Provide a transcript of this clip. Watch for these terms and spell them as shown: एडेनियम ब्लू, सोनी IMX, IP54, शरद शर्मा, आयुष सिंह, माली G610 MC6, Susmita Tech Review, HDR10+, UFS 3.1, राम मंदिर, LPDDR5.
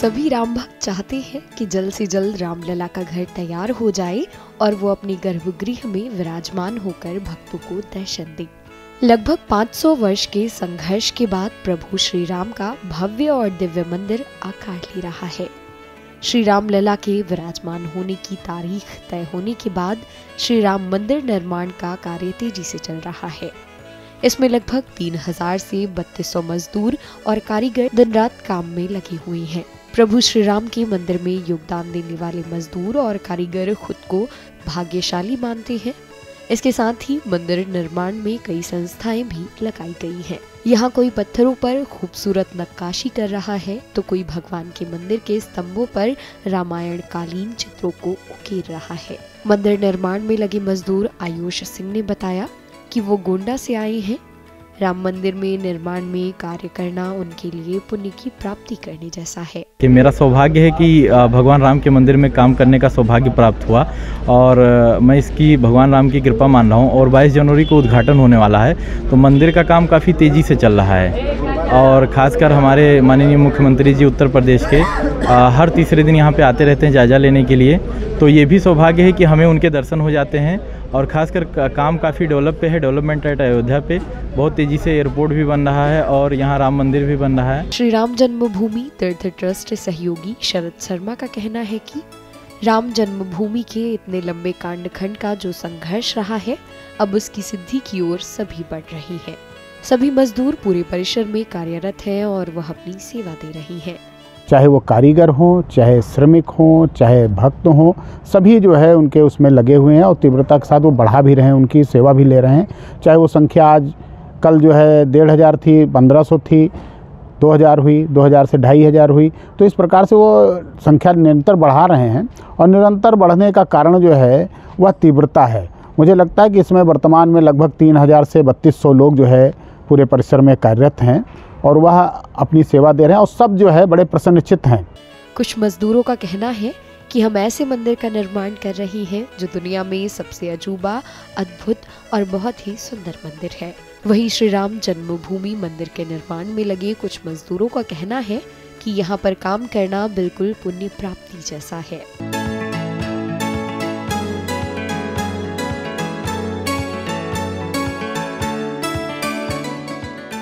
सभी राम भक्त चाहते हैं कि जल्द से जल्द रामलला का घर तैयार हो जाए और वो अपने गर्भगृह में विराजमान होकर भक्तों को दर्शन दे। लगभग 500 वर्ष के संघर्ष के बाद प्रभु श्री राम का भव्य और दिव्य मंदिर आकार ले रहा है। श्री राम लला के विराजमान होने की तारीख तय होने के बाद श्री राम मंदिर निर्माण का कार्य तेजी से चल रहा है। इसमें लगभग 3000 से 3200 मजदूर और कारीगर दिन रात काम में लगे हुए हैं। प्रभु श्री राम के मंदिर में योगदान देने वाले मजदूर और कारीगर खुद को भाग्यशाली मानते हैं। इसके साथ ही मंदिर निर्माण में कई संस्थाएं भी लगाई गई हैं। यहाँ कोई पत्थरों पर खूबसूरत नक्काशी कर रहा है तो कोई भगवान के मंदिर के स्तंभों पर रामायण कालीन चित्रों को उकेर रहा है। मंदिर निर्माण में लगे मजदूर आयुष सिंह ने बताया कि वो गोंडा से आए हैं। राम मंदिर में निर्माण में कार्य करना उनके लिए पुण्य की प्राप्ति करने जैसा है। कि मेरा सौभाग्य है कि भगवान राम के मंदिर में काम करने का सौभाग्य प्राप्त हुआ और मैं इसकी भगवान राम की कृपा मान रहा हूँ। और 22 जनवरी को उद्घाटन होने वाला है, तो मंदिर का काम काफ़ी तेज़ी से चल रहा है। और ख़ासकर हमारे माननीय मुख्यमंत्री जी उत्तर प्रदेश के हर तीसरे दिन यहाँ पर आते रहते हैं जायजा लेने के लिए, तो ये भी सौभाग्य है कि हमें उनके दर्शन हो जाते हैं। और ख़ासकर काम काफ़ी डेवलपमेंट एट अयोध्या पे बहुत तेज़ी से एयरपोर्ट भी बन रहा है और यहाँ राम मंदिर भी बन रहा है। श्री राम जन्मभूमि तीर्थ ट्रस्ट सहयोगी शरद शर्मा का कहना है कि राम जन्मभूमि के इतने लंबे कांडखंड का जो संघर्ष रहा है, अब उसकी सिद्धि की ओर सभी बढ़ रही है। सभी मजदूर पूरे परिसर में कार्यरत है और वह अपनी सेवा दे रही है। चाहे वो कारीगर हों, चाहे श्रमिक हों, चाहे भक्त हों, सभी जो है उनके उसमें लगे हुए हैं और तीव्रता के साथ वो बढ़ा भी रहे हैं, उनकी सेवा भी ले रहे हैं। चाहे वो संख्या आज कल जो है 1500 थी, 1500 थी, 2000 हुई, 2000 से 2500 हुई, तो इस प्रकार से वो संख्या निरंतर बढ़ा रहे हैं। और निरंतर बढ़ने का कारण जो है वह तीव्रता है। मुझे लगता है कि इसमें वर्तमान में लगभग 3000 से 3200 लोग जो है पूरे परिसर में कार्यरत हैं और वह अपनी सेवा दे रहे हैं और सब जो है बड़े प्रसन्नचित्त हैं। कुछ मजदूरों का कहना है कि हम ऐसे मंदिर का निर्माण कर रहे हैं जो दुनिया में सबसे अजूबा, अद्भुत और बहुत ही सुंदर मंदिर है। वहीं श्री राम जन्मभूमि मंदिर के निर्माण में लगे कुछ मजदूरों का कहना है कि यहाँ पर काम करना बिल्कुल पुण्य प्राप्ति जैसा है।